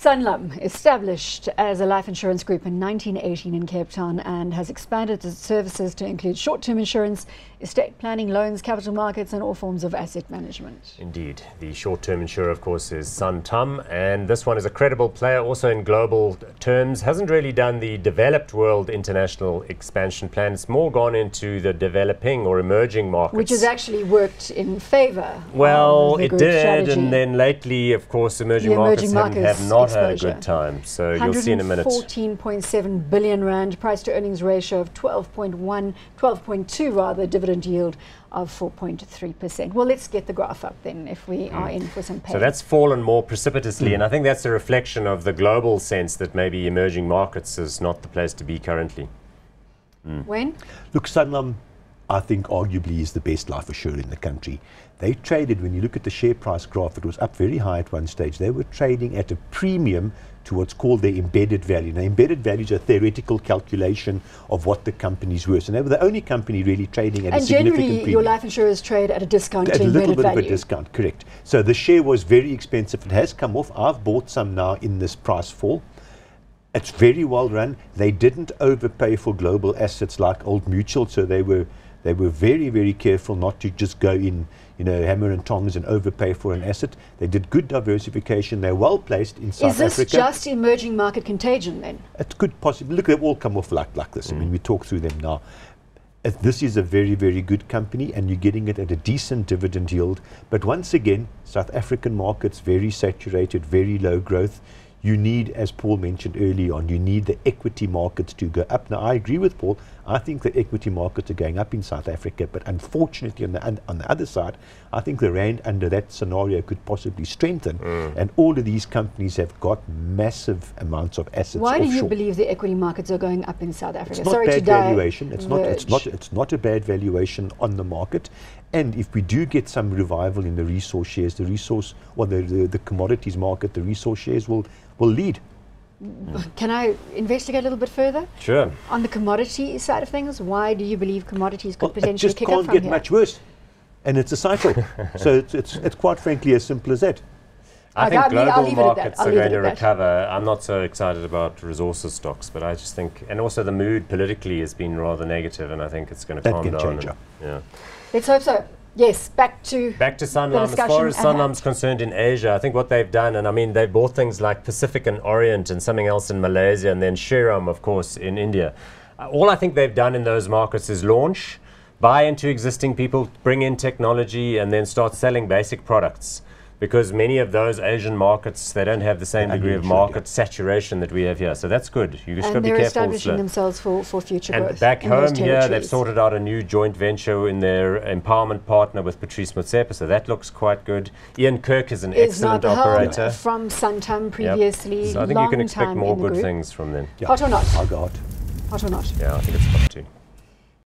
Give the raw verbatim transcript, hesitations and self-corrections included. Sanlam, established as a life insurance group in nineteen eighteen in Cape Town and has expanded its services to include short-term insurance, estate planning, loans, capital markets and all forms of asset management. Indeed. The short-term insurer, of course, is Sanlam, and this one is a credible player also in global terms. Hasn't really done the developed world international expansion plan. It's more gone into the developing or emerging markets. Which has actually worked in favour. Well, it did, strategy. And then lately, of course, emerging, emerging markets, markets have not Not had a good time, so you'll see in a minute. fourteen point seven billion rand, price to earnings ratio of twelve point one, twelve point two rather, dividend yield of four point three percent. Well, let's get the graph up then if we mm. are in for some pain. So that's fallen more precipitously, mm. and I think that's a reflection of the global sense that maybe emerging markets is not the place to be currently. Mm. Wayne? Look, Sanlam, I think arguably is the best life assurer in the country. They traded, when you look at the share price graph, it was up very high at one stage. They were trading at a premium to what's called their embedded value. Now, embedded value is a theoretical calculation of what the company's worth. And they were the only company really trading at and a significant premium. And generally, your life insurers trade at a discount at to embedded value. A little bit value. of a discount, correct. So the share was very expensive. It has come off. I've bought some now in this price fall. It's very well run. They didn't overpay for global assets like Old Mutual, so they were... They were very, very careful not to just go in, you know, hammer and tongs and overpay for an asset. They did good diversification. They're well placed in South Africa. Is this just emerging market contagion then? It could possibly. Look, they've all come off like, like this. Mm. I mean, we talk through them now. Uh, this is a very, very good company and you're getting it at a decent dividend yield. But once again, South African markets, very saturated, very low growth. You need, as Paul mentioned early on, you need the equity markets to go up. Now, I agree with Paul. I think the equity markets are going up in South Africa, but unfortunately, on the, un on the other side, I think the rand under that scenario could possibly strengthen. Mm. And all of these companies have got massive amounts of assets offshore. Why do you believe the equity markets are going up in South Africa? It's not Sorry bad to valuation. It's not, it's, not, it's not a bad valuation on the market. And if we do get some revival in the resource shares, the resource or the, the, the commodities market, the resource shares will, will lead. Can I investigate a little bit further? Sure. On the commodity side of things, why do you believe commodities could well, potentially kick up from here? It just can't get much worse. And it's a cycle. So it's, it's, it's quite frankly as simple as that. I, I think global markets are going to recover. I'm not so excited about resources stocks, but I just think, and also the mood politically has been rather negative, and I think it's going to calm down. That can change up. Yeah. Let's hope so. Yes, back to Back to Sanlam. As far as Sanlam's concerned in Asia, I think what they've done, and I mean, they've bought things like Pacific and Orient and something else in Malaysia, and then Shriram, of course, in India. Uh, all I think they've done in those markets is launch, buy into existing people, bring in technology, and then start selling basic products. Because many of those Asian markets, they don't have the same degree of market saturation that we have here. So that's good. You just got to be careful. And they're establishing themselves for, for future growth. And back home here, they've sorted out a new joint venture in their empowerment partner with Patrice Motsepe. So that looks quite good. Ian Kirk is an excellent operator. From Sanlam previously. Yep. So I think you can expect more good things from them. Yeah. Hot or not? Oh, God. Hot or not? Yeah, I think it's hot too.